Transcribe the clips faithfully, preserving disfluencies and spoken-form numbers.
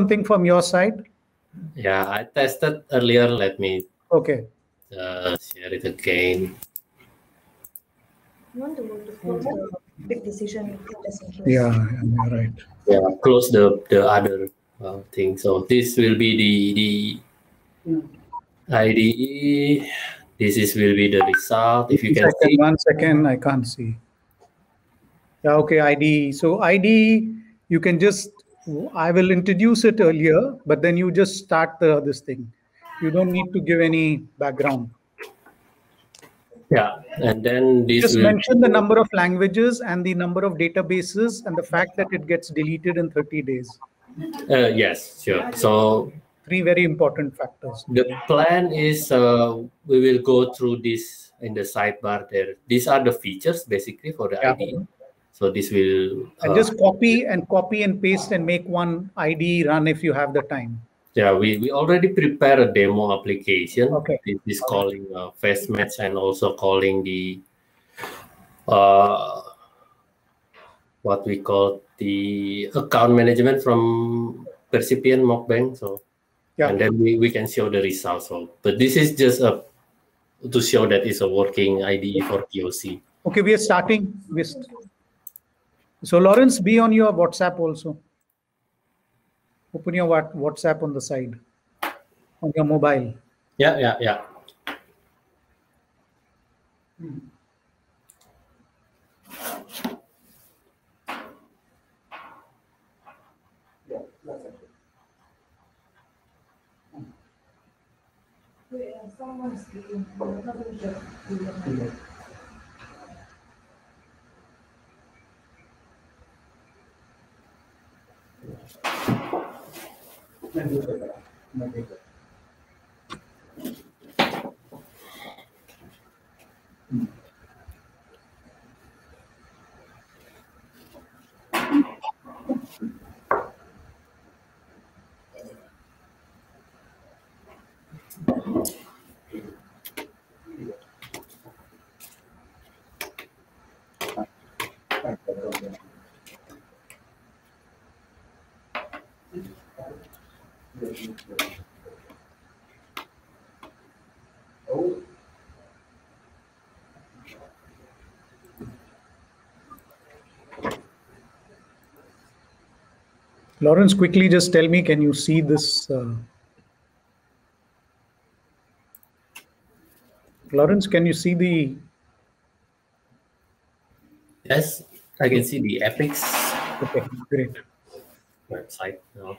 something from your side? Yeah, I tested earlier. Let me okay. Uh, share it again. You want to go to folder? Big decision. Yeah, you're right. Yeah, close the the other uh, thing. So this will be the the yeah. I D E. This is will be the result. If you can see. One second, I can't see. Yeah, okay, I D E. So I D E, you can just. I will introduce it earlier, but then you just start the, this thing. You don't need to give any background. Yeah, and then this just will... mention the number of languages and the number of databases and the fact that it gets deleted in thirty days. Uh, yes, sure. So three very important factors. The plan is uh, we will go through this in the sidebar there. These are the features basically for the yeah. I D E. So this will uh, and just copy and copy and paste and make one I D E run if you have the time. Yeah, we, we already prepare a demo application. Okay. This is calling uh, FastMatch and also calling the uh, what we call the account management from Percipient Mockbank. So yeah, and then we, we can show the results. So, but this is just a to show that it's a working I D E for P O C. Okay, we are starting with. So Lawrence, be on your WhatsApp also. Open your WhatsApp on the side, on your mobile. Yeah, yeah, yeah. Hmm. Yeah, Lawrence, quickly just tell me, can you see this? Uh... Lawrence, can you see the? Yes, I can see the A P I X. Okay, great. Website now.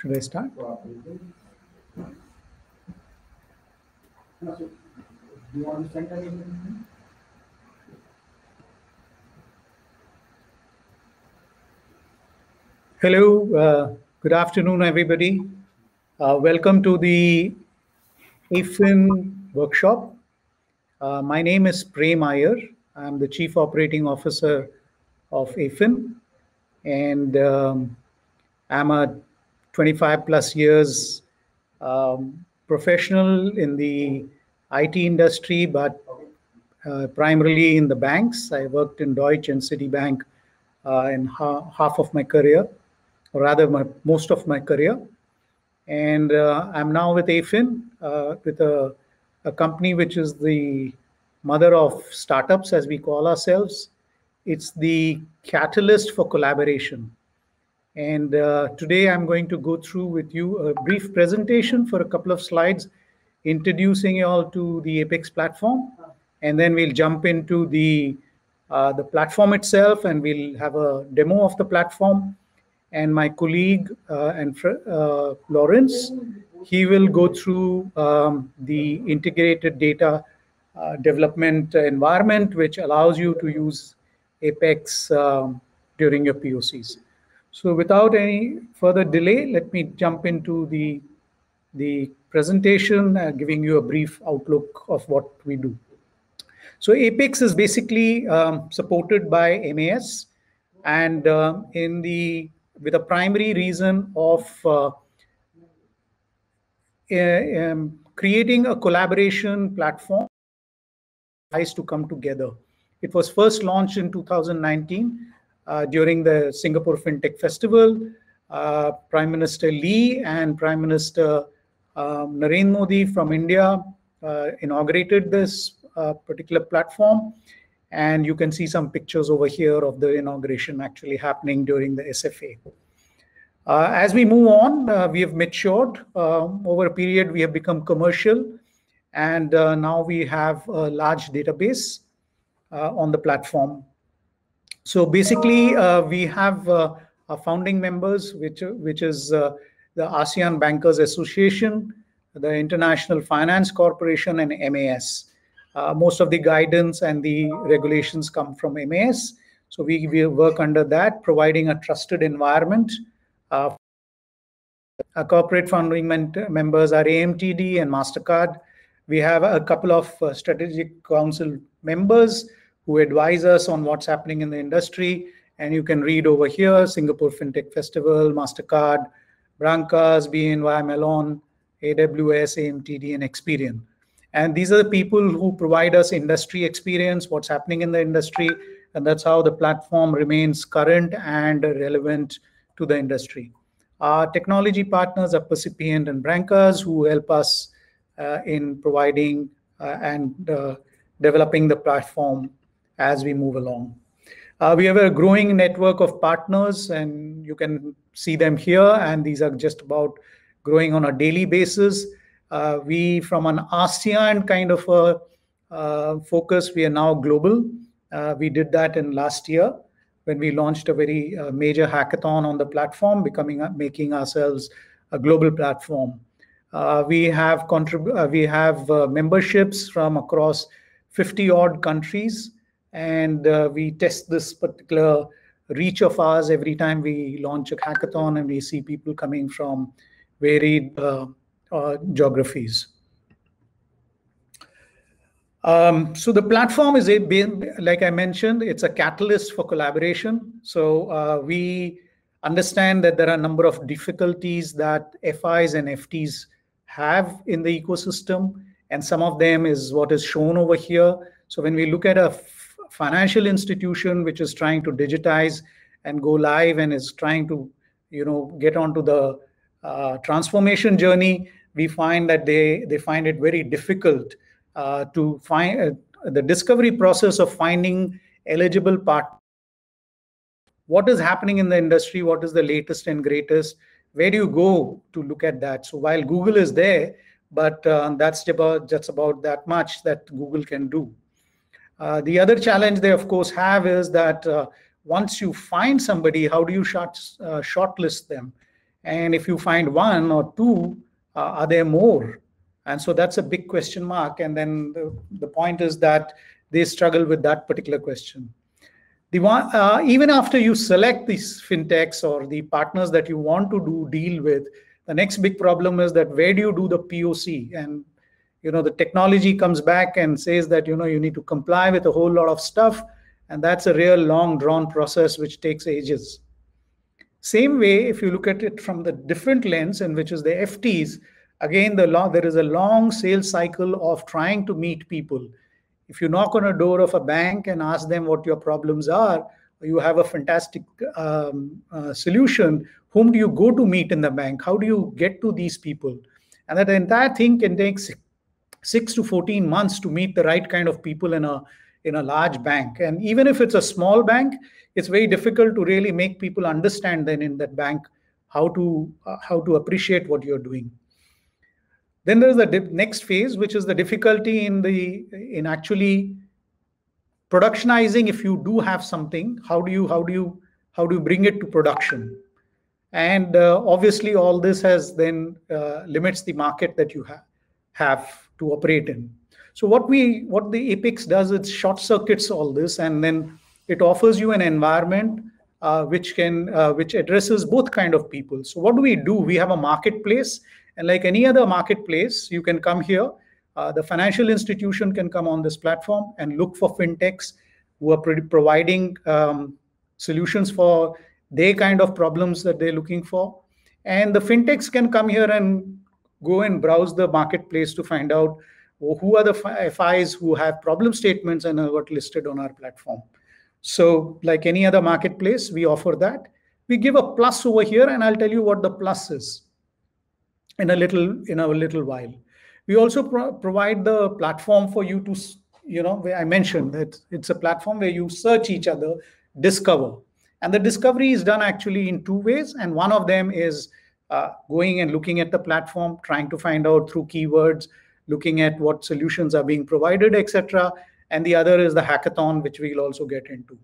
Should I start? Do you want to send that in? Hello, uh, good afternoon, everybody. Uh, welcome to the AFIN workshop. Uh, my name is Prem Iyer. I'm the Chief Operating Officer of AFIN, and um, I'm a twenty-five plus years um, professional in the I T industry, but uh, primarily in the banks. I worked in Deutsche and Citibank uh, in ha half of my career, or rather my, most of my career. And uh, I'm now with AFIN, uh, with a, a company which is the mother of startups, as we call ourselves. It's the catalyst for collaboration. And uh, today I'm going to go through with you a brief presentation for a couple of slides, introducing you all to the A P I X platform, and then we'll jump into the uh, the platform itself, and we'll have a demo of the platform. And my colleague uh, and uh, Lawrence, he will go through um, the integrated data uh, development environment, which allows you to use A P I X um, during your P O Cs. So without any further delay, let me jump into the, the presentation, uh, giving you a brief outlook of what we do. So A P I X is basically um, supported by M A S, and uh, in the with a primary reason of uh, uh, um, creating a collaboration platform to come together. It was first launched in two thousand nineteen uh, during the Singapore FinTech Festival. Uh, Prime Minister Lee and Prime Minister uh, Narendra Modi from India uh, inaugurated this uh, particular platform. And you can see some pictures over here of the inauguration actually happening during the S F A. Uh, as we move on, uh, we have matured. Uh, over a period, we have become commercial. And uh, now we have a large database uh, on the platform. So basically, uh, we have uh, our founding members, which, which is uh, the ASEAN Bankers Association, the International Finance Corporation, and M A S. Uh, most of the guidance and the regulations come from M A S. So we, we work under that, providing a trusted environment. Uh, our corporate founding members are A M T D and MasterCard. We have a couple of uh, strategic council members who advise us on what's happening in the industry. And you can read over here, Singapore FinTech Festival, MasterCard, Brankas, B N Y Mellon, A W S, A M T D, and Experian. And these are the people who provide us industry experience, what's happening in the industry, and that's how the platform remains current and relevant to the industry. Our technology partners are Percipient and Brankas, who help us uh, in providing uh, and uh, developing the platform as we move along. Uh, we have a growing network of partners, and you can see them here, and these are just about growing on a daily basis. Uh, we, from an ASEAN kind of a uh, focus, we are now global. Uh, we did that in last year when we launched a very uh, major hackathon on the platform, becoming uh, making ourselves a global platform. Uh, we have contrib uh, we have uh, memberships from across fifty odd countries, and uh, we test this particular reach of ours every time we launch a hackathon, and we see people coming from varied Uh, Uh, geographies. Um, so the platform is, a, like I mentioned, it's a catalyst for collaboration. So uh, we understand that there are a number of difficulties that F Is and F Ts have in the ecosystem, and some of them is what is shown over here. So when we look at a financial institution which is trying to digitize and go live and is trying to, you know, get onto the uh, transformation journey, we find that they, they find it very difficult uh, to find uh, the discovery process of finding eligible partners. What is happening in the industry? What is the latest and greatest? Where do you go to look at that? So while Google is there, but uh, that's about, that's about that much that Google can do. Uh, the other challenge they, of course, have is that uh, once you find somebody, how do you short, uh, shortlist them? And if you find one or two, Uh, are there more? And so that's a big question mark. And then the, the point is that they struggle with that particular question. The one, uh, even after you select these fintechs or the partners that you want to do deal with, the next big problem is that where do you do the P O C? And you know, the technology comes back and says that, you know, you need to comply with a whole lot of stuff. And that's a real long drawn process which takes ages. Same way, if you look at it from the different lens, in which is the F Ts, again, the law, there is a long sales cycle of trying to meet people. If you knock on a door of a bank and ask them what your problems are, you have a fantastic um, uh, solution. Whom do you go to meet in the bank? How do you get to these people? And that entire thing can take six to fourteen months to meet the right kind of people in a in a large bank. And even if it's a small bank, it's very difficult to really make people understand then in that bank how to uh, how to appreciate what you're doing. Then there's the next phase, which is the difficulty in the in actually productionizing. If you do have something, how do you how do you how do you bring it to production? And uh, obviously all this has then uh, limits the market that you have have to operate in. So what we what the APIX does, it short circuits all this, and then it offers you an environment uh, which can uh, which addresses both kind of people. So what do we do? We have a marketplace, and like any other marketplace, you can come here. Uh, the financial institution can come on this platform and look for fintechs who are providing um, solutions for their kind of problems that they're looking for. And the fintechs can come here and go and browse the marketplace to find out who are the F Is who have problem statements and got listed on our platform. So like any other marketplace, we offer that. We give a plus over here, and I'll tell you what the plus is in a little, in a little while. We also pro provide the platform for you to, you know, where I mentioned that it's a platform where you search each other, discover. And the discovery is done actually in two ways. And one of them is uh, going and looking at the platform, trying to find out through keywords, looking at what solutions are being provided, et cetera. And the other is the hackathon, which we'll also get into.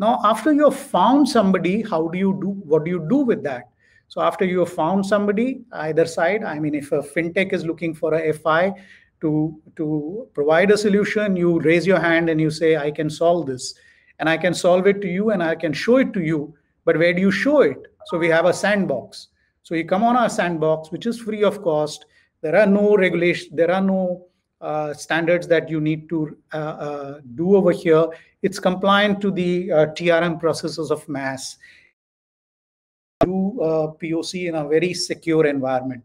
Now, after you have found somebody, how do you do, what do you do with that? So after you have found somebody, either side, I mean, if a fintech is looking for a F I to, to provide a solution, you raise your hand and you say, I can solve this. And I can solve it to you and I can show it to you, but where do you show it? So we have a sandbox. So you come on our sandbox, which is free of cost. There are no regulations, there are no uh, standards that you need to uh, uh, do over here. It's compliant to the uh, T R M processes of M A S. Do uh, P O C in a very secure environment.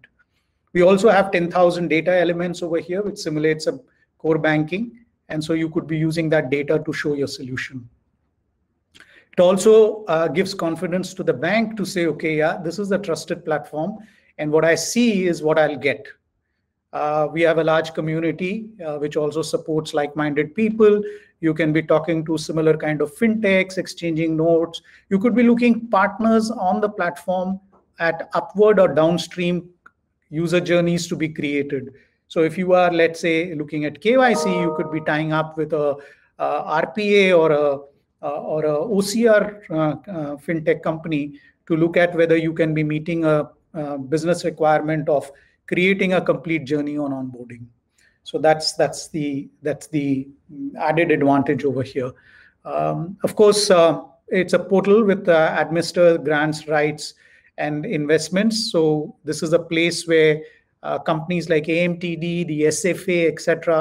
We also have ten thousand data elements over here, which simulates a core banking. And so you could be using that data to show your solution. It also uh, gives confidence to the bank to say, okay, yeah, this is a trusted platform. And what I see is what I'll get. Uh, we have a large community, uh, which also supports like-minded people. You can be talking to similar kind of fintechs, exchanging notes. You could be looking partners on the platform at upward or downstream user journeys to be created. So if you are, let's say, looking at K Y C, you could be tying up with a, a R P A or a, a, or a O C R uh, uh, fintech company to look at whether you can be meeting a, a business requirement of creating a complete journey on onboarding. So that's that's the that's the added advantage over here. Um, of course, uh, it's a portal with uh, administer grants, rights, and investments. So this is a place where Uh, companies like A M T D, the S F A, et cetera,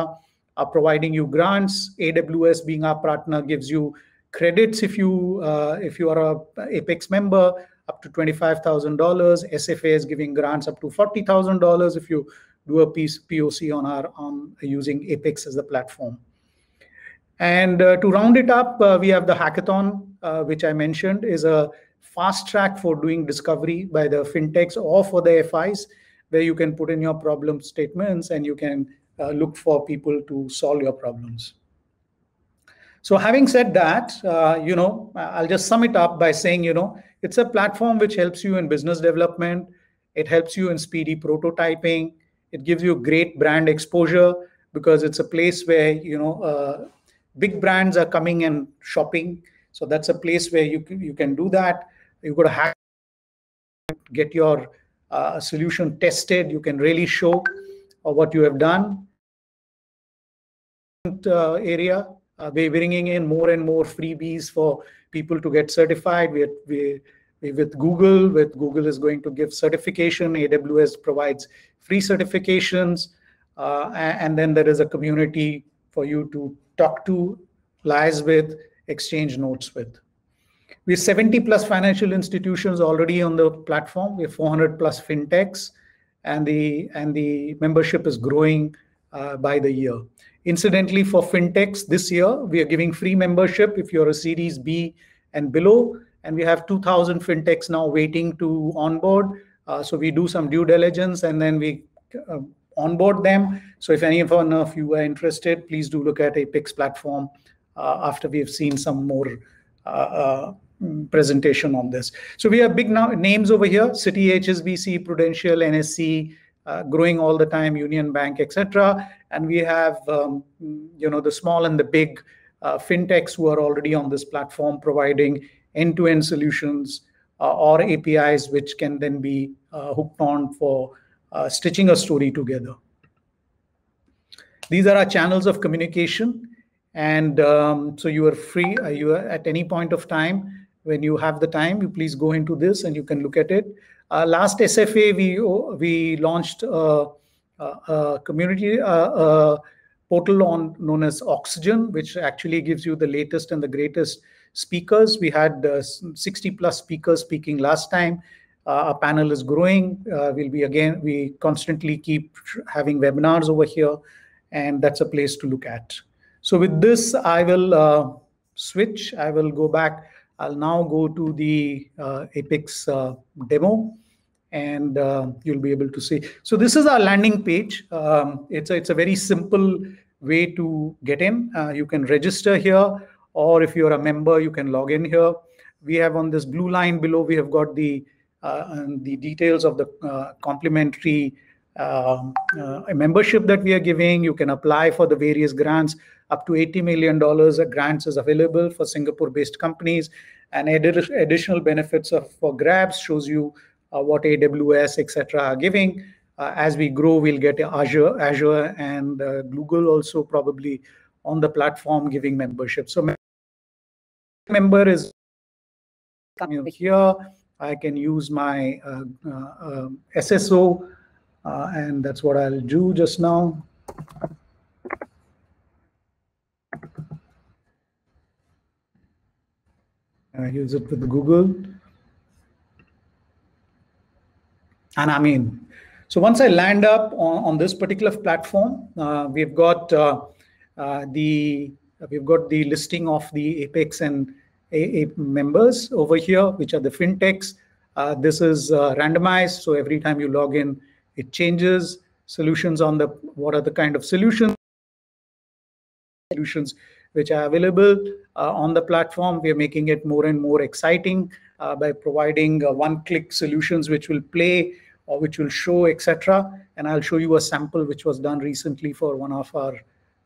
are providing you grants. A W S, being our partner, gives you credits if you uh, if you are a APIX member, up to twenty-five thousand dollars. S F A is giving grants up to forty thousand dollars if you do a P O C on our on using APIX as the platform. And uh, to round it up, uh, we have the hackathon, uh, which I mentioned is a fast track for doing discovery by the fintechs or for the F Is, where you can put in your problem statements and you can uh, look for people to solve your problems. So having said that, uh, you know, I'll just sum it up by saying, you know, it's a platform which helps you in business development. It helps you in speedy prototyping. It gives you great brand exposure because it's a place where, you know, uh, big brands are coming and shopping. So that's a place where you can, you can do that. You've got to hack, get your Uh, a solution tested, you can really show uh, what you have done. Uh, area, uh, we're bringing in more and more freebies for people to get certified. We're, we're, we're with Google, with Google is going to give certification. A W S provides free certifications. Uh, and then there is a community for you to talk to, liaise with, exchange notes with. We're seventy plus financial institutions already on the platform. We have four hundred plus fintechs, and the and the membership is growing uh, by the year. Incidentally, for fintechs this year, we are giving free membership if you're a Series B and below, and we have two thousand fintechs now waiting to onboard. Uh, so we do some due diligence and then we uh, onboard them. So if any of you are interested, please do look at APIX platform uh, after we have seen some more Uh, uh, presentation on this. So we have big now names over here, Citi, H S B C, Prudential, N S C, uh, growing all the time, Union Bank, et cetera. And we have, um, you know, the small and the big uh, fintechs who are already on this platform providing end-to-end solutions uh, or A P Is, which can then be uh, hooked on for uh, stitching a story together. These are our channels of communication. And um, so you are free, uh, you are at any point of time, when you have the time, you please go into this and you can look at it. Uh, last S F A, we, we launched a, a, a community a, a portal on known as Oxygen, which actually gives you the latest and the greatest speakers. We had uh, sixty plus speakers speaking last time. Uh, our panel is growing. Uh, we'll be again, we constantly keep having webinars over here, and that's a place to look at. So with this, I will uh, switch. I will go back. I'll now go to the uh, APIX uh, demo, and uh, you'll be able to see. So this is our landing page. Um, it's, a, it's a very simple way to get in. Uh, you can register here, or if you're a member, you can log in here. We have on this blue line below, we have got the Uh, the details of the uh, complimentary uh, uh, membership that we are giving. You can apply for the various grants. Up to eighty million dollars of grants is available for Singapore-based companies, and ad additional benefits of, for grabs shows you uh, what A W S, et cetera are giving. Uh, as we grow, we'll get Azure, Azure and uh, Google also probably on the platform giving membership. So mem member is coming here. I can use my uh, uh, S S O, uh, and that's what I'll do just now. I use it with Google. And I'm in. So once I land up on, on this particular platform, uh, we've got uh, uh, the we've got the listing of the APIX and A, a members over here, which are the fintechs. Uh, this is uh, randomized, so every time you log in, it changes. Solutions on the what are the kind of solutions solutions which are available uh, on the platform. We are making it more and more exciting uh, by providing uh, one-click solutions which will play or which will show, et cetera. And I'll show you a sample which was done recently for one of our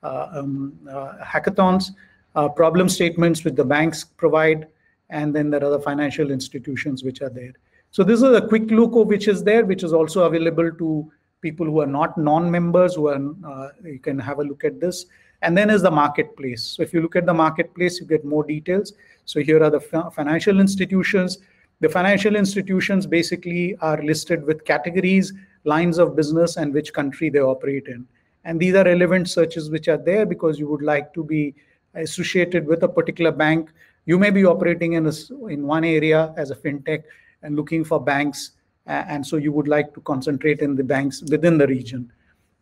uh, um, uh, hackathons. Uh, problem statements which the banks provide, and then there are the financial institutions which are there. So this is a quick look of which is there, which is also available to people who are not non-members, who are, uh, you can have a look at this. And then is the marketplace. So if you look at the marketplace, you get more details. So here are the fa financial institutions. The financial institutions basically are listed with categories, lines of business, and which country they operate in. And these are relevant searches which are there because you would like to be associated with a particular bank. You may be operating in, a, in one area as a fintech and looking for banks, and so you would like to concentrate in the banks within the region.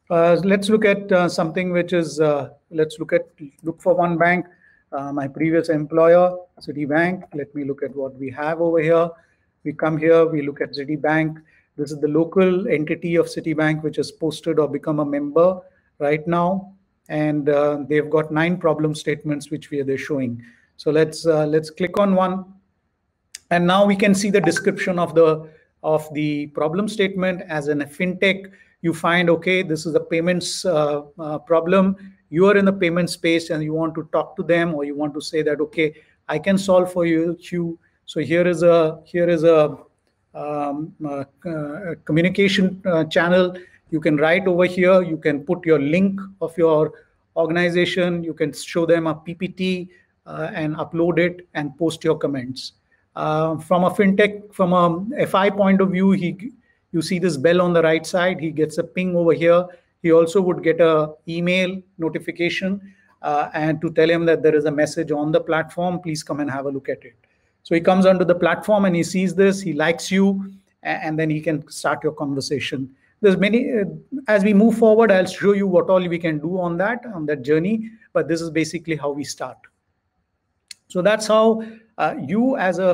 Uh, let's look at uh, something which is, uh, let's look at, look for one bank. Uh, my previous employer, Citibank. Let me look at what we have over here. We come here, we look at Citibank. This is the local entity of Citibank which has posted or become a member right now. And uh, they've got nine problem statements which we are they're showing. So let's uh, let's click on one, and now we can see the description of the of the problem statement. As in a fintech, you find, okay, this is a payments uh, uh, problem. You are in the payment space and you want to talk to them, or you want to say that, okay, I can solve for you. you. So here is a here is a, um, a, a communication uh, channel. You can write over here, you can put your link of your organization, you can show them a P P T uh, and upload it and post your comments. Uh, from a fintech, from a F I point of view, he, you see this bell on the right side, he gets a ping over here. He also would get an email notification uh, and to tell him that there is a message on the platform, please come and have a look at it. So he comes onto the platform and he sees this, he likes you, and then he can start your conversation. There's many, uh, as we move forward, I'll show you what all we can do on that, on that journey, but this is basically how we start. So that's how uh, you as a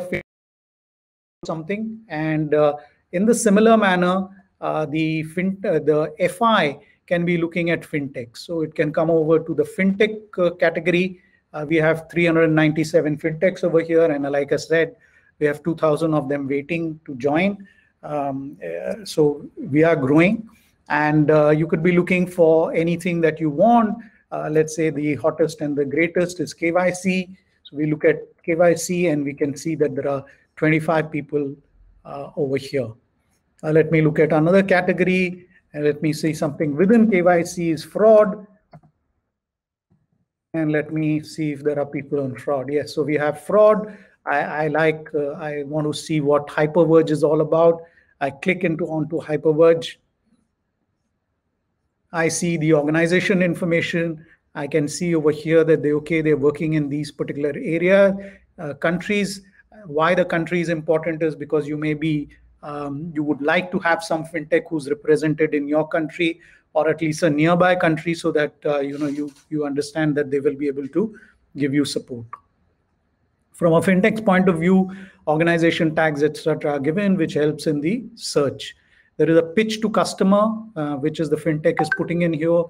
something, and uh, in the similar manner, uh, the, fin uh, the F I can be looking at fintech. So it can come over to the fintech uh, category. Uh, we have three hundred ninety-seven fintechs over here, and like I said, we have two thousand of them waiting to join. Um, uh, so we are growing, and uh, you could be looking for anything that you want. Uh, let's say the hottest and the greatest is K Y C. So we look at K Y C and we can see that there are twenty-five people uh, over here. Uh, let me look at another category, and let me see something within K Y C is fraud. And let me see if there are people on fraud. Yes, so we have fraud. I, I like, uh, I want to see what Hyperverge is all about. I click into onto Hyperverge. I see the organization information. I can see over here that they, okay, they're working in these particular area. uh, countries. Why the country is important is because you may be, um, you would like to have some fintech who's represented in your country or at least a nearby country, so that uh, you know you you understand that they will be able to give you support. From a fintech point of view, organization tags, et cetera, are given, which helps in the search. There is a pitch to customer, uh, which is the fintech is putting in here.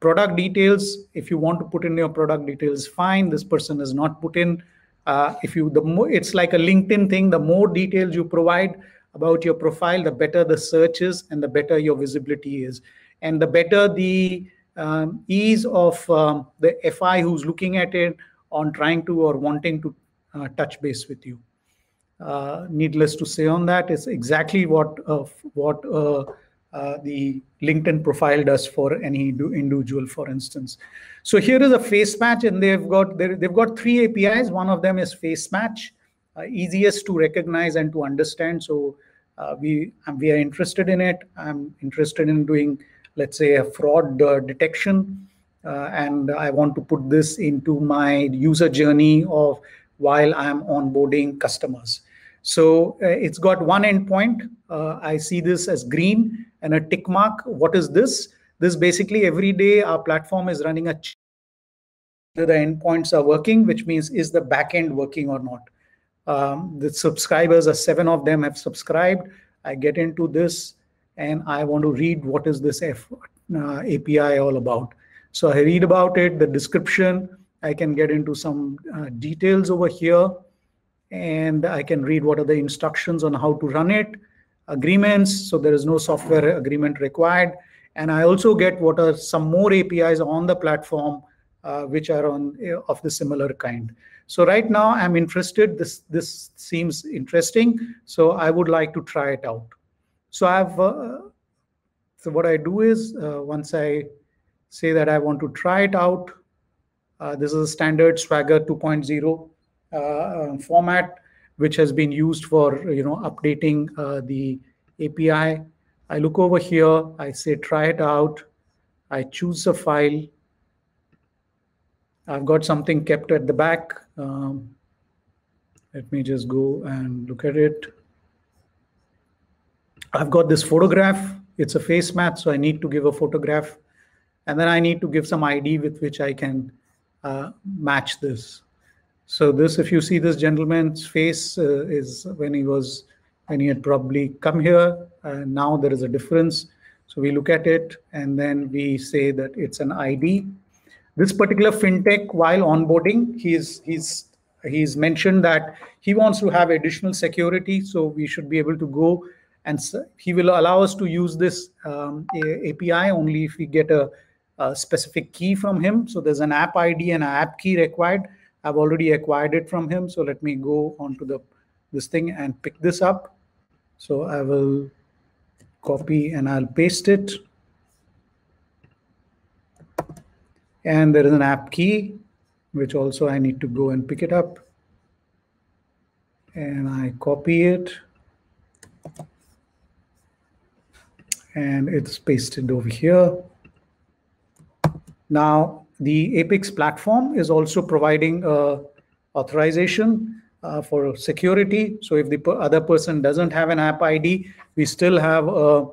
Product details, if you want to put in your product details, fine. This person is not put in. Uh, if you the more, it's like a LinkedIn thing. The more details you provide about your profile, the better the search is, and the better your visibility is, and the better the um, ease of um, the F I who's looking at it on trying to or wanting to uh, touch base with you. Uh, needless to say, on that is exactly what uh, what uh, uh, the LinkedIn profile does for any individual, for instance. So here is a FaceMatch, and they've got they've got three A P Is. One of them is FaceMatch, uh, easiest to recognize and to understand. So uh, we we are interested in it. I'm interested in doing, let's say, a fraud uh, detection, uh, and I want to put this into my user journey of while I'm onboarding customers. So uh, it's got one endpoint. Uh, I see this as green and a tick mark. What is this? This basically every day our platform is running a check whether the endpoints are working, which means is the backend working or not. Um, the subscribers, are seven of them have subscribed. I get into this and I want to read what is this F, uh, A P I all about. So I read about it, the description. I can get into some uh, details over here, and I can read what are the instructions on how to run it, agreements, so there is no software agreement required. And I also get what are some more A P Is on the platform, uh, which are on uh, of the similar kind. So right now I'm interested, this, this seems interesting, so I would like to try it out. So I've, uh, so what I do is, uh, once I say that I want to try it out, uh, this is a standard Swagger two point oh uh, format, which has been used for, you know, updating uh, the A P I. I look over here, I say, try it out. I choose a file. I've got something kept at the back. Um, let me just go and look at it. I've got this photograph. It's a face map, so I need to give a photograph. And then I need to give some I D with which I can uh, match this. So this, if you see this gentleman's face, uh, is when he was, when he had probably come here. Uh, now there is a difference. So we look at it and then we say that it's an I D. This particular fintech, while onboarding, he's he's he's mentioned that he wants to have additional security. So we should be able to go, and he will allow us to use this um, A P I only if we get a, a specific key from him. So there's an app I D and an app key required. I've already acquired it from him. So let me go onto the this thing and pick this up. So I will copy and I'll paste it. And there is an app key, which also I need to go and pick it up. And I copy it. And it's pasted over here. Now, the APIX platform is also providing uh, authorization uh, for security. So if the other person doesn't have an app I D, we still have a,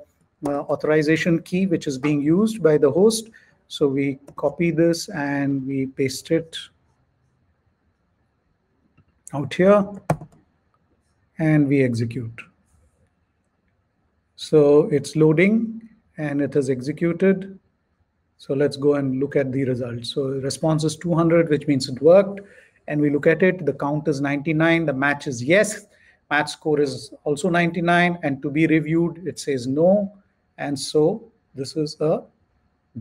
a authorization key, which is being used by the host. So we copy this and we paste it out here and we execute. So it's loading and it is executed. So let's go and look at the results. So response is two hundred, which means it worked. And we look at it, the count is ninety-nine, the match is yes, match score is also ninety-nine, and to be reviewed, it says no. And so this is a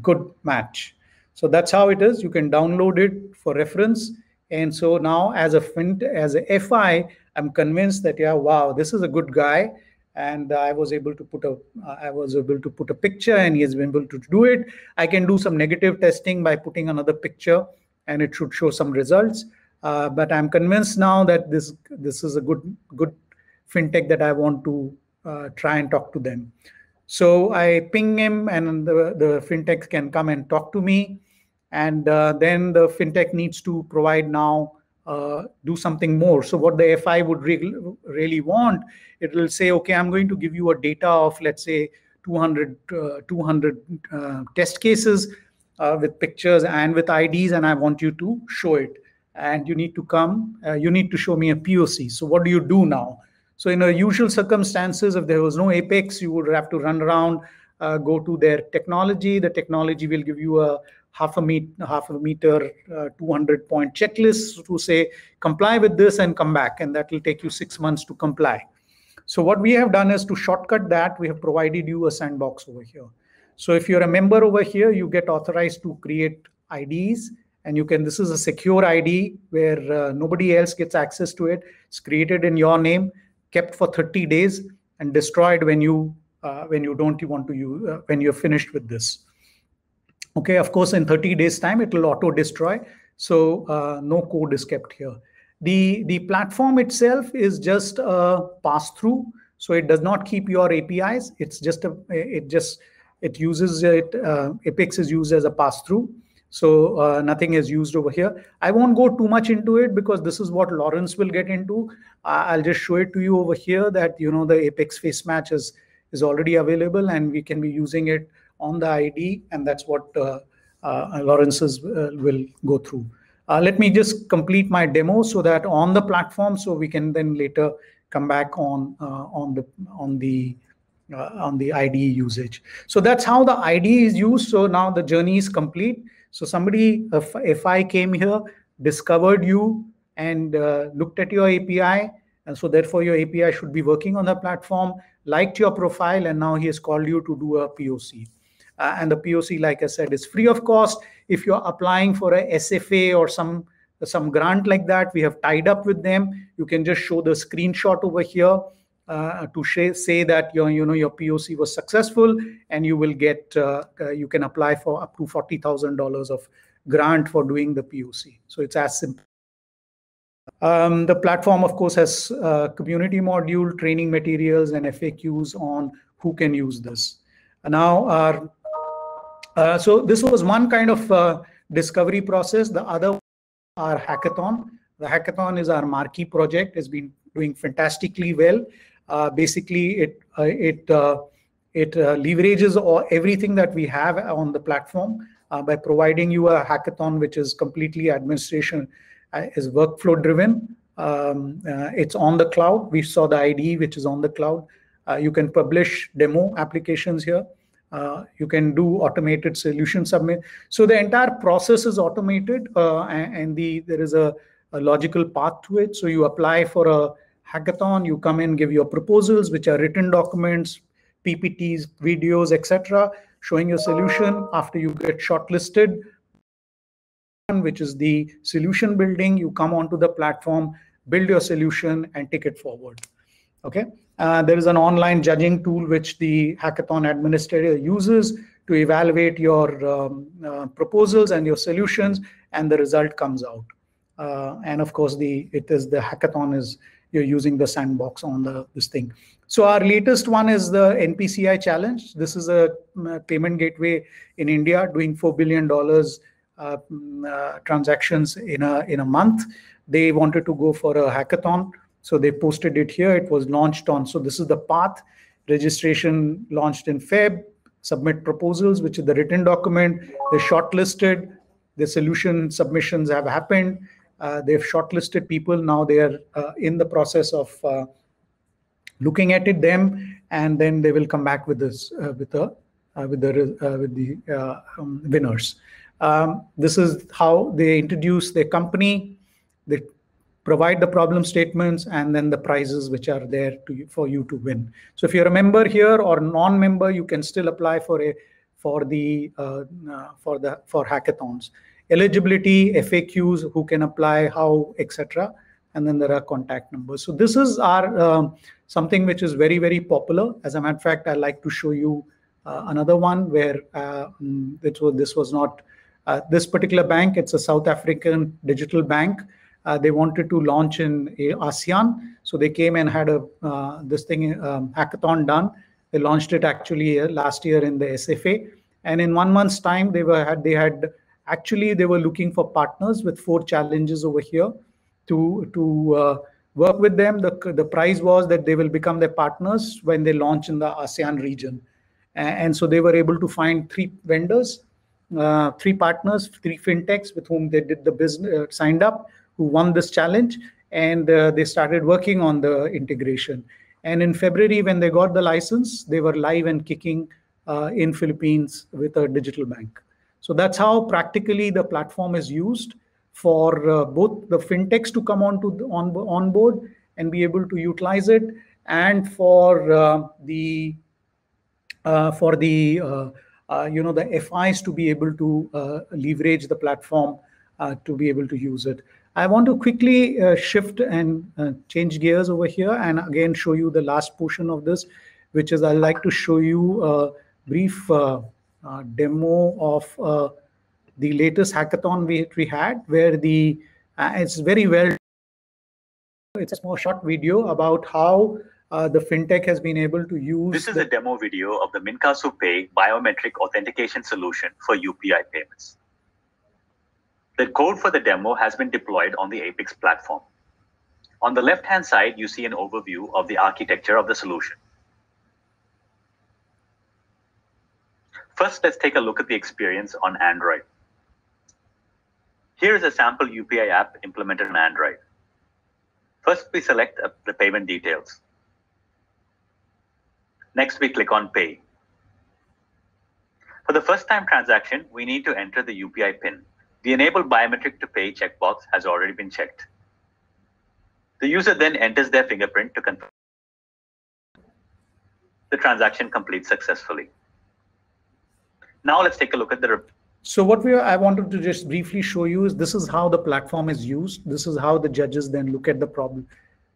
good match. So that's how it is. You can download it for reference. And so now as a fin, as a F I, I'm convinced that, yeah, wow, this is a good guy. And I was able to put a, I was able to put a picture, and he has been able to do it. I can do some negative testing by putting another picture, and it should show some results. Uh, but I'm convinced now that this this is a good good fintech that I want to uh, try and talk to them. So I ping him, and the, the fintech can come and talk to me. And uh, then the fintech needs to provide now uh, do something more. So what the F I would re really want, it will say, okay, I'm going to give you a data of, let's say, two hundred test cases uh, with pictures and with I Ds, and I want you to show it. And you need to come, uh, you need to show me a P O C. So what do you do now? So in our usual circumstances, if there was no APIX, you would have to run around, uh, go to their technology. The technology will give you a half a, meet, half a meter, two hundred point uh, checklist to say, comply with this and come back. And that will take you six months to comply. So what we have done is to shortcut that, we have provided you a sandbox over here. So if you're a member over here, you get authorized to create I Ds. And you can, this is a secure I D where uh, nobody else gets access to it. It's created in your name, kept for thirty days, and destroyed when you uh, when you don't want to use, uh, when you're finished with this. Okay, of course, in thirty days time, it will auto destroy. So uh, no code is kept here. The, the platform itself is just a pass through. So it does not keep your A P Is. It's just, a, it just, it uses it, uh, APIX is used as a pass through. So uh, nothing is used over here. I won't go too much into it because this is what Lawrence will get into. Uh, I'll just show it to you over here that, you know, the APIX FastMatch is, is already available and we can be using it on the I D. And that's what uh, uh, Lawrence is, uh, will go through. Uh, let me just complete my demo so that on the platform, so we can then later come back on uh, on the on the uh, on the I D usage. So that's how the I D is used. So now the journey is complete. So somebody, if I came here, discovered you and uh, looked at your A P I, and so therefore your A P I should be working on the platform, liked your profile, and now he has called you to do a P O C. Uh, and the P O C, like I said, is free of cost. If you're applying for a S F A or some, some grant like that, we have tied up with them. You can just show the screenshot over here uh, to say that your, you know, your P O C was successful, and you will get, uh, uh, you can apply for up to forty thousand dollars of grant for doing the P O C. So it's as simple. Um, the platform, of course, has uh, community module, training materials, and F A Qs on who can use this. And now our Uh, so this was one kind of uh, discovery process. The other are hackathon. The hackathon is our marquee project. It's been doing fantastically well. Uh, basically, it uh, it uh, it uh, leverages all, everything that we have on the platform uh, by providing you a hackathon, which is completely administration, uh, is workflow driven. Um, uh, it's on the cloud. We saw the I D E, which is on the cloud. Uh, you can publish demo applications here. Uh, you can do automated solution submit. So the entire process is automated uh, and, and the there is a, a logical path to it. So you apply for a hackathon, you come in, give your proposals, which are written documents, P P Ts, videos, et cetera, showing your solution. After you get shortlisted, which is the solution building, you come onto the platform, build your solution, and take it forward. Okay. Uh, there is an online judging tool which the hackathon administrator uses to evaluate your um, uh, proposals and your solutions, and the result comes out. Uh, and of course, the it is the hackathon is you're using the sandbox on the this thing. So our latest one is the N P C I challenge. This is a payment gateway in India doing four billion dollars uh, uh, transactions in a in a month. They wanted to go for a hackathon. So they posted it here. It was launched on. So this is the path. Registration launched in February. Submit proposals, which is the written document. They shortlisted. The solution submissions have happened. Uh, they've shortlisted people. Now they are uh, in the process of uh, looking at it them, and then they will come back with this uh, with the uh, with the uh, with the uh, um, winners. Um, this is how they introduce their company. They provide the problem statements, and then the prizes which are there to, for you to win. So if you're a member here or non-member, you can still apply for a for the uh, for the for hackathons. Eligibility, F A Qs, who can apply, how, et cetera. And then there are contact numbers. So this is our um, something which is very very popular. As a matter of fact, I like to show you uh, another one where uh, this was this was not uh, this particular bank. It's a South African digital bank. Uh, they wanted to launch in ASEAN, so they came and had a uh, this thing um, hackathon done. They launched it actually uh, last year in the S F A, and in one month's time they were had they had actually they were looking for partners with four challenges over here. to to uh, work with them. The, the prize was that they will become their partners when they launch in the ASEAN region. And so they were able to find three vendors, uh, three partners, three fintechs with whom they did the business, uh, signed up, who won this challenge, and uh, they started working on the integration. And in February, when they got the license, they were live and kicking uh, in Philippines with a digital bank. So that's how practically the platform is used for uh, both the fintechs to come on to the on, on board and be able to utilize it, and for uh, the uh, for the uh, uh, you know the F Is to be able to uh, leverage the platform uh, to be able to use it. I want to quickly uh, shift and uh, change gears over here and again show you the last portion of this, which is I'd like to show you a brief uh, uh, demo of uh, the latest hackathon we, we had, where the uh, it's very well, it's a small short video about how uh, the fintech has been able to use. This is the, a demo video of the Minkasu Pay biometric authentication solution for U P I payments. The code for the demo has been deployed on the APIX platform. On the left-hand side, you see an overview of the architecture of the solution. First, let's take a look at the experience on Android. Here is a sample U P I app implemented on Android. First, we select the payment details. Next, we click on Pay. For the first-time transaction, we need to enter the U P I PIN. The Enable Biometric to Pay checkbox has already been checked. The user then enters their fingerprint to confirm. The transaction completes successfully. Now let's take a look at the. So what we are, I wanted to just briefly show you is this is how the platform is used. This is how the judges then look at the problem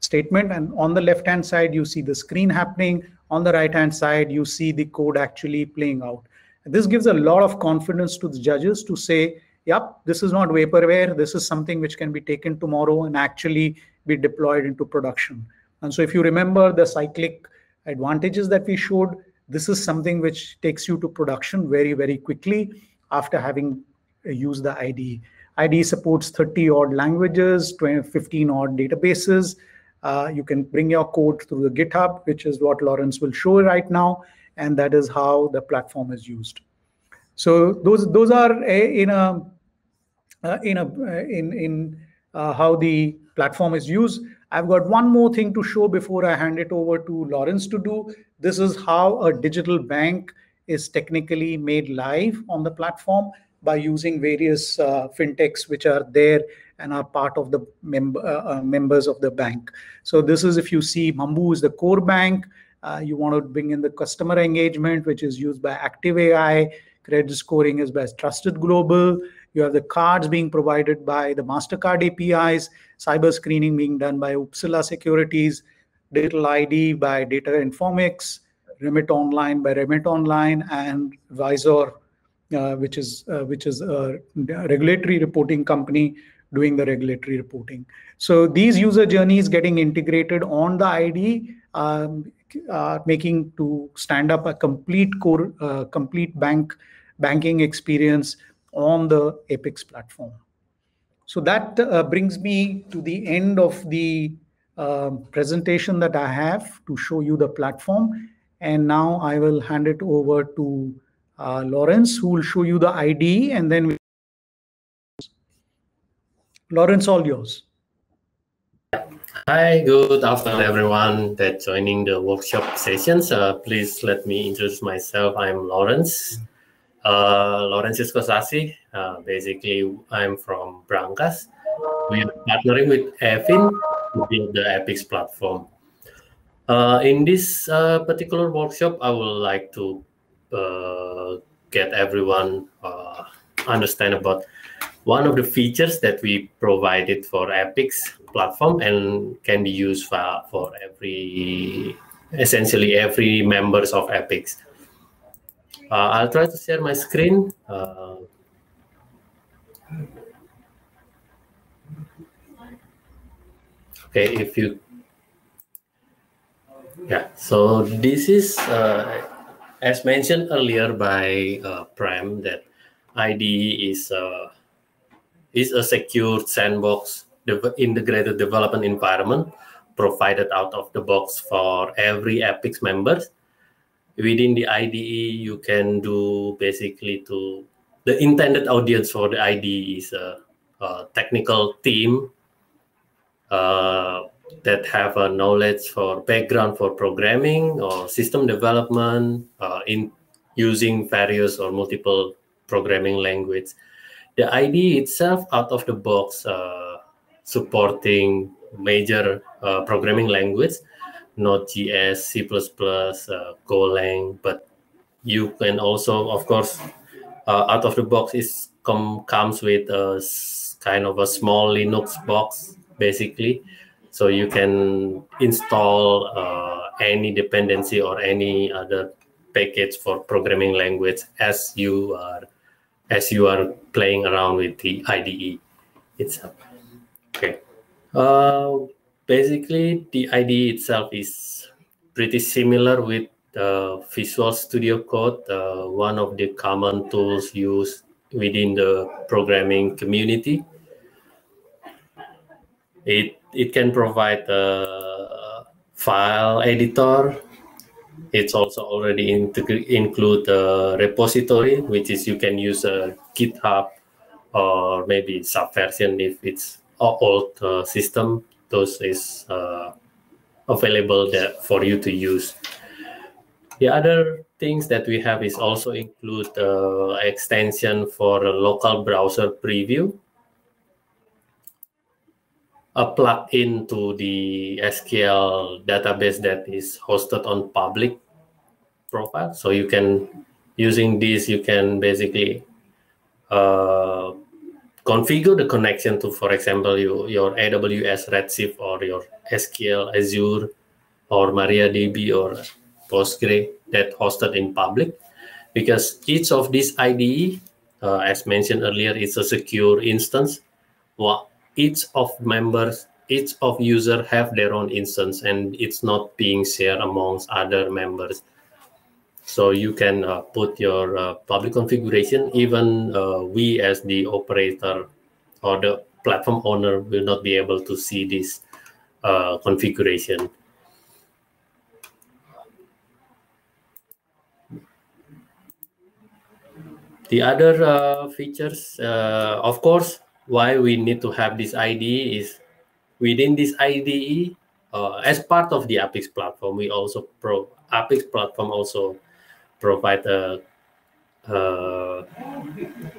statement. And on the left-hand side, you see the screen happening. On the right-hand side, you see the code actually playing out. And this gives a lot of confidence to the judges to say, yep, this is not vaporware. This is something which can be taken tomorrow and actually be deployed into production. And so if you remember the cyclic advantages that we showed, this is something which takes you to production very, very quickly after having used the I D E. I D E supports thirty odd languages, fifteen odd databases. Uh, you can bring your code through the GitHub, which is what Lawrence will show right now. And that is how the platform is used. So those those are a, in a uh, in a in in uh, how the platform is used. I've got one more thing to show before I hand it over to Lawrence to do. This is how a digital bank is technically made live on the platform by using various uh, fintechs which are there and are part of the mem uh, members of the bank. So this is, if you see, Mambu is the core bank. Uh, you want to bring in the customer engagement, which is used by Active A I. Credit scoring is by Trusted Global. You have the cards being provided by the MasterCard A P Is, cyber screening being done by Uppsala Securities, Digital I D by Data Informix, Remit Online by Remit Online, and Visor, uh, which is uh, which is a regulatory reporting company doing the regulatory reporting. So these user journeys getting integrated on the I D, um, uh, making to stand up a complete core, uh, complete bank banking experience on the APIX platform. So that uh, brings me to the end of the uh, presentation that I have to show you the platform. And now I will hand it over to uh, Lawrence, who will show you the I D E, and then we Lawrence, all yours. Hi, good afternoon, everyone that's joining the workshop sessions. Uh, please let me introduce myself. I'm Lawrence. Uh, Lawrence is Kosasi. Uh, basically, I'm from Brankas. We are partnering with AFIN to build the APIX platform. Uh, in this uh, particular workshop, I would like to uh, get everyone uh, understand about one of the features that we provided for APIX platform and can be used for, for every, essentially every members of APIX. Uh, I'll try to share my screen. Uh, okay, if you, yeah, so this is, uh, as mentioned earlier by uh, Prem, that I D E is, uh, is a secure sandbox integrated development environment provided out of the box for every APIX members. Within the I D E, you can do basically to the intended audience for the I D E is a, a technical team uh, that have a knowledge for background for programming or system development uh, in using various or multiple programming language. The I D E itself out of the box uh, supporting major uh, programming language, Node.js, C plus plus, uh, Golang, but you can also, of course, uh, out of the box is com comes with a kind of a small Linux box, basically. So you can install uh, any dependency or any other package for programming language as you are as you are playing around with the I D E itself. Okay. Uh, basically, the I D E itself is pretty similar with uh, Visual Studio Code, uh, one of the common tools used within the programming community. It, it can provide a file editor. It's also already include a repository, which is you can use a GitHub or maybe Subversion if it's an old uh, system. Those is uh, available there for you to use. The other things that we have is also include uh, extension for a local browser preview, a plugin to the S Q L database that is hosted on public profile. So you can, using this, you can basically uh, configure the connection to, for example, you, your A W S Redshift or your S Q L Azure or MariaDB or Postgre that hosted in public. Because each of these I D E, uh, as mentioned earlier, is a secure instance. Well, each of members, each of user have their own instance, and it's not being shared amongst other members. So you can uh, put your uh, public configuration. Even uh, we as the operator or the platform owner will not be able to see this uh, configuration. The other uh, features, uh, of course, why we need to have this I D E is within this I D E, uh, as part of the APIX platform, we also pro APIX platform also provide a, a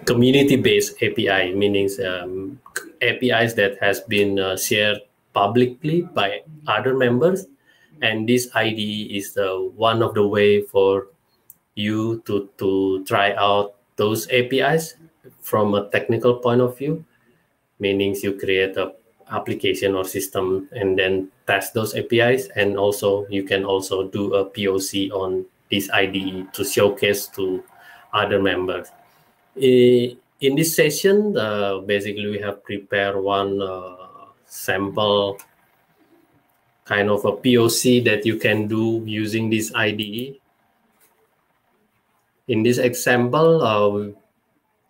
community-based A P I, meaning um, A P Is that has been uh, shared publicly by other members, and this I D E is uh, one of the way for you to to try out those A P Is from a technical point of view. Meaning you create a application or system and then test those A P Is, and also you can also do a P O C on this I D E to showcase to other members. In this session, uh, basically we have prepared one uh, sample kind of a P O C that you can do using this I D E. In this example, uh,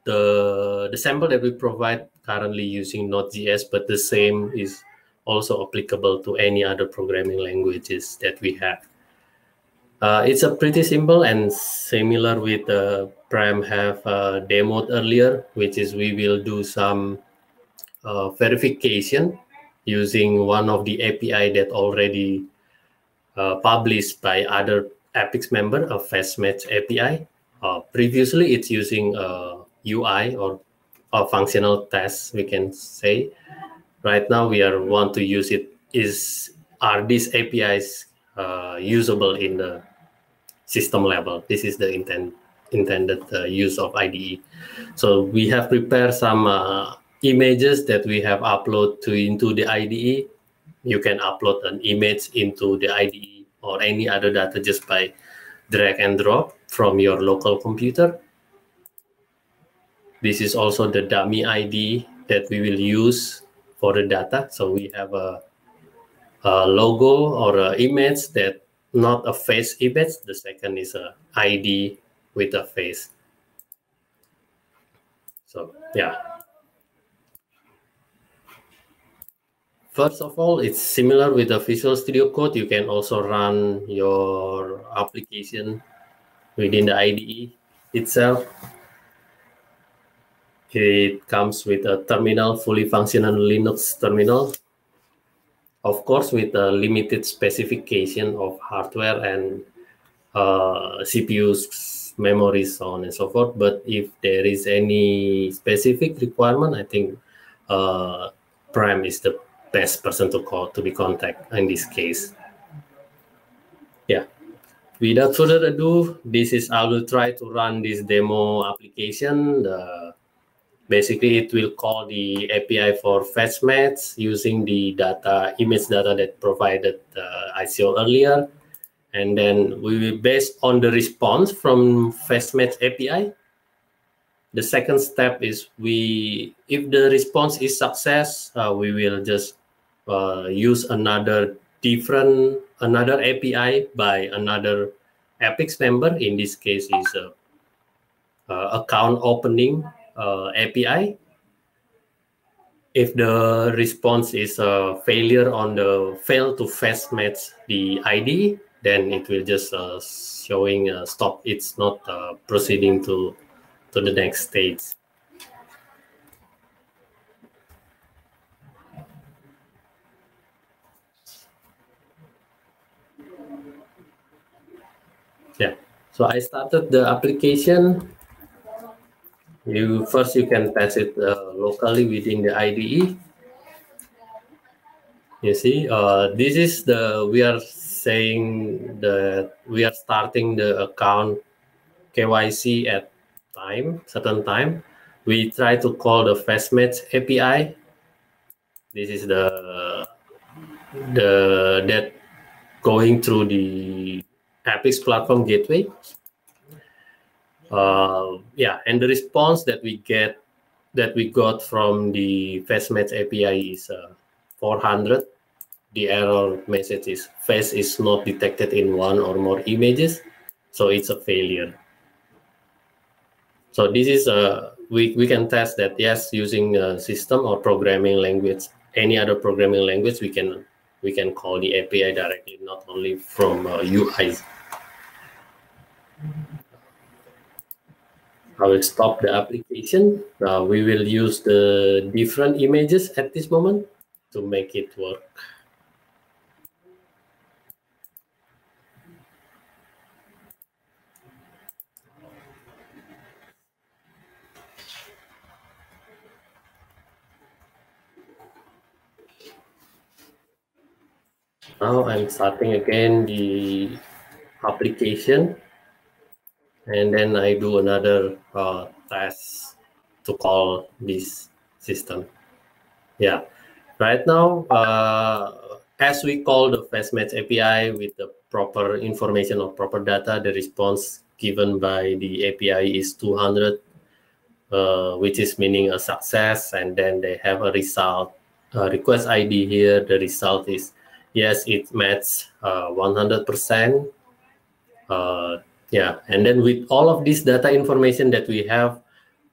the, the sample that we provide currently using Node.js, but the same is also applicable to any other programming languages that we have. Uh, it's a pretty simple and similar with uh, Prem have uh, demoed earlier, which is we will do some uh, verification using one of the A P I that already uh, published by other APIX member, a FastMatch A P I. Uh, previously, it's using uh, U I or a functional test, we can say. Right now, we are want to use it. Is are these A P Is uh, usable in the system level? This is the intent intended uh, use of I D E. So we have prepared some uh, images that we have uploaded to into the I D E. You can upload an image into the I D E or any other data just by drag and drop from your local computer. This is also the dummy I D that we will use for the data. So we have a, a logo or an image that not a face image. The second is an I D with a face. So yeah. First of all, it's similar with the Visual Studio Code. You can also run your application within the I D E itself. It comes with a terminal, fully functional Linux terminal. Of course, with a limited specification of hardware and uh, C P Us, memories, so on and so forth. But if there is any specific requirement, I think uh, Prem is the best person to call, to be contact in this case. Yeah. Without further ado, this is I will try to run this demo application. The, Basically, it will call the A P I for FastMatch using the data, image data that provided uh, I showed earlier. And then we will, based on the response from FastMatch A P I, the second step is we, if the response is success, uh, we will just uh, use another different, another A P I by another A P I X member. In this case is a, a account opening Uh, A P I. If the response is a failure on the fail to fast match the I D, then it will just uh, showing a stop. It's not uh, proceeding to to the next stage. Yeah. So I started the application. You first you can test it uh, locally within the I D E. You see, uh, this is the we are saying the we are starting the account K Y C at time certain time. We try to call the FastMatch A P I. This is the the that going through the A P I X platform gateway. Uh, yeah, and the response that we get, that we got from the FastMatch A P I is uh, four hundred. The error message is Fast is not detected in one or more images, so it's a failure. So this is a uh, we we can test that yes, using a system or programming language, any other programming language, we can we can call the A P I directly, not only from uh, U I. I will stop the application. Uh, we will use the different images at this moment to make it work. Now I'm starting again the application. And then I do another uh, test to call this system. Yeah, right now, uh, as we call the FastMatch A P I with the proper information or proper data, the response given by the A P I is two hundred, uh, which is meaning a success. And then they have a result, a request I D here. The result is, yes, it matches uh, one hundred percent. Uh, Yeah, and then with all of this data information that we have,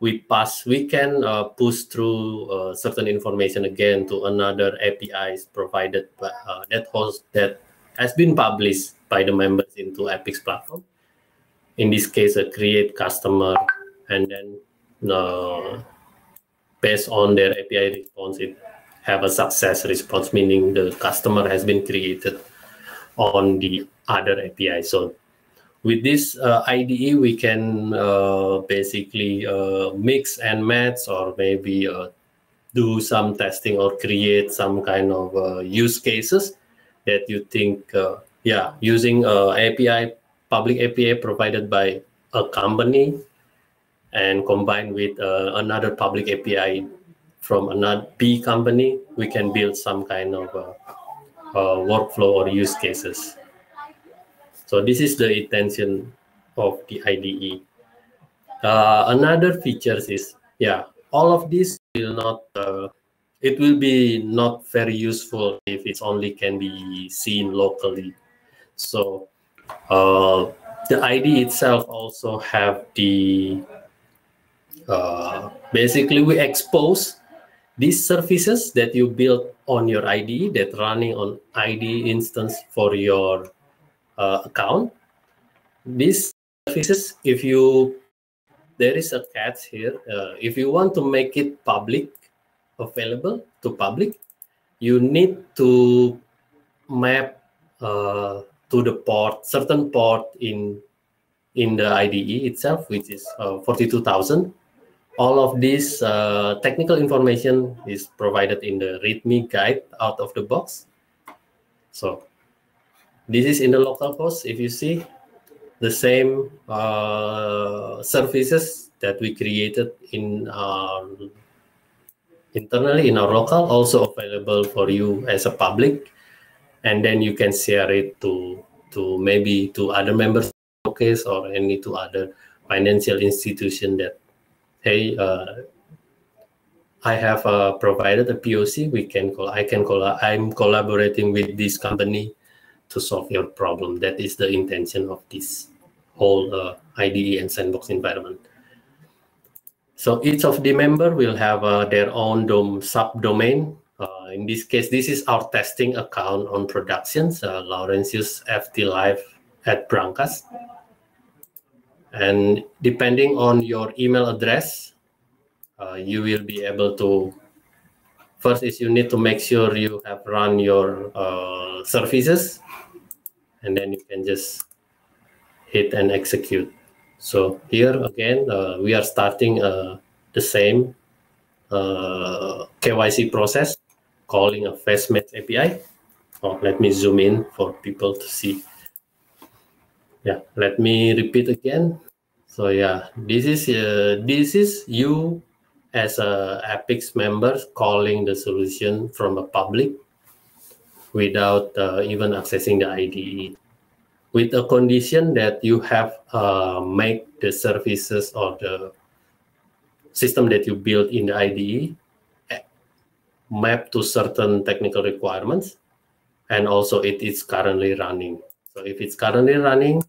we pass, we can uh, push through uh, certain information again to another A P Is provided by, uh, that host that has been published by the members into A P I X platform. In this case, a create customer, and then uh, based on their A P I response, it have a success response, meaning the customer has been created on the other A P I. So with this uh, I D E, we can uh, basically uh, mix and match, or maybe uh, do some testing or create some kind of uh, use cases that you think, uh, yeah, using uh, A P I, public A P I provided by a company and combined with uh, another public A P I from another B company, we can build some kind of uh, uh, workflow or use cases. So this is the intention of the I D E. Uh, another features is, yeah, all of this will not, uh, it will be not very useful if it's only can be seen locally. So uh, the I D E itself also have the, uh, basically we expose These services that you build on your I D E, that running on I D E instance for your uh, account, these services, if you, there is a catch here. Uh, if you want to make it public, available to public, you need to map uh, to the port, certain port in in the I D E itself, which is uh, forty-two thousand. All of this uh, technical information is provided in the README guide out of the box. So this is in the local host. If you see the same uh, services that we created in our internally in our local, also available for you as a public, and then you can share it to to maybe to other members case or any to other financial institution that, hey, uh, I have uh, provided a P O C. We can call. I can call. I'm collaborating with this company to solve your problem. That is the intention of this whole uh, I D E and sandbox environment. So each of the member will have uh, their own dom subdomain. Uh, in this case, this is our testing account on productions. Uh, Lawrence used F T Live at Brankas. And depending on your email address, uh, you will be able to, first is you need to make sure you have run your uh, services, and then you can just hit and execute. So here again, uh, we are starting uh, the same uh, K Y C process, calling a FastMatch A P I. Oh, let me zoom in for people to see. Yeah, let me repeat again. So yeah, this is uh, this is you as a APIX member calling the solution from a public without uh, even accessing the I D E, with a condition that you have uh, make the services or the system that you build in the I D E map to certain technical requirements, and also it is currently running. So if it's currently running,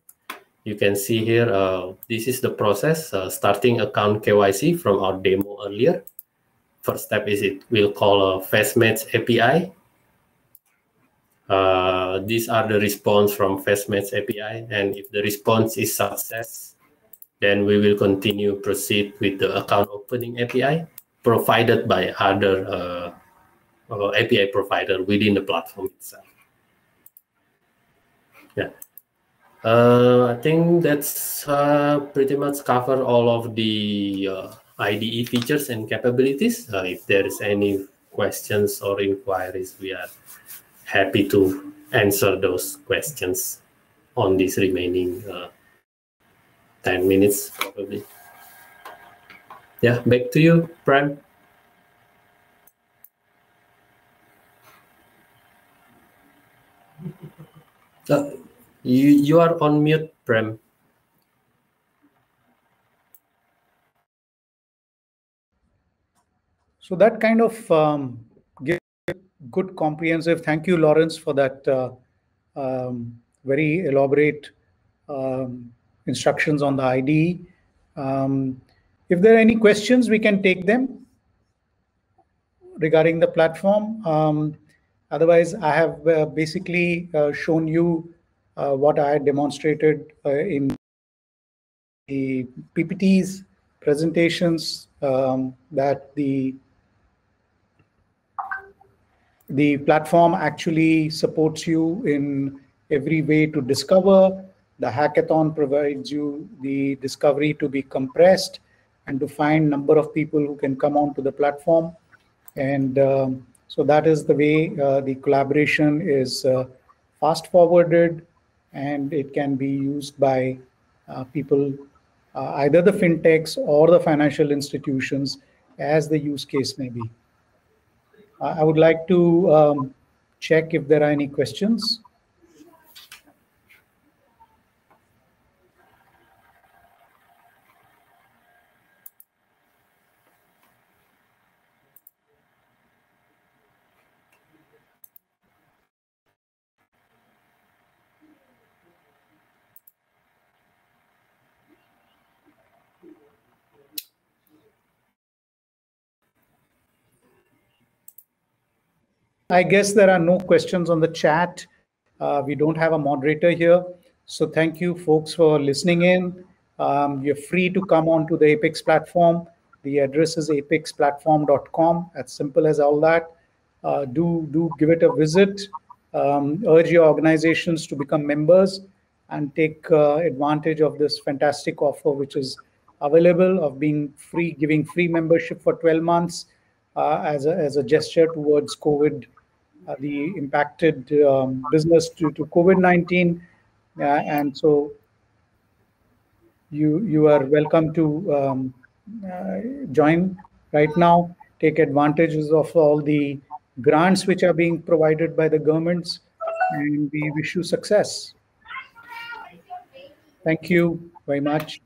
you can see here, uh, this is the process, uh, starting account K Y C from our demo earlier. First step is it will call a FastMatch A P I. Uh, these are the response from FastMatch A P I. And if the response is success, then we will continue proceed with the account opening A P I provided by other uh, uh, A P I provider within the platform itself. Yeah. Uh, I think that's uh, pretty much cover all of the uh, I D E features and capabilities. Uh, if there is any questions or inquiries, we are happy to answer those questions on these remaining uh, ten minutes, probably. Yeah, back to you, Prem. Uh, You, you are on mute, Prem. So that kind of um, gives good comprehensive. Thank you, Lawrence, for that uh, um, very elaborate um, instructions on the I D E. Um, if there are any questions, we can take them regarding the platform. Um, otherwise, I have uh, basically uh, shown you Uh, what I had demonstrated uh, in the P P Ts, presentations, um, that the the platform actually supports you in every way to discover. The hackathon provides you the discovery to be compressed and to find number of people who can come onto the platform. And um, so that is the way uh, the collaboration is uh, fast forwarded. And it can be used by uh, people, uh, either the fintechs or the financial institutions, as the use case may be. Uh, I would like to um, check if there are any questions. I guess there are no questions on the chat. Uh, we don't have a moderator here. So thank you folks for listening in. Um, you're free to come on to the APIX platform. The address is apix platform dot com. As simple as all that. Uh, do, do give it a visit. Um, urge your organizations to become members and take uh, advantage of this fantastic offer, which is available of being free, giving free membership for twelve months uh, as, a, as a gesture towards COVID, uh, the impacted um, business due to COVID nineteen. Uh, and so you, you are welcome to um, uh, join right now, take advantages of all the grants which are being provided by the governments, and we wish you success. Thank you very much.